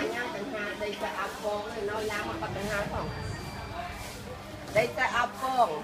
đây ta áp con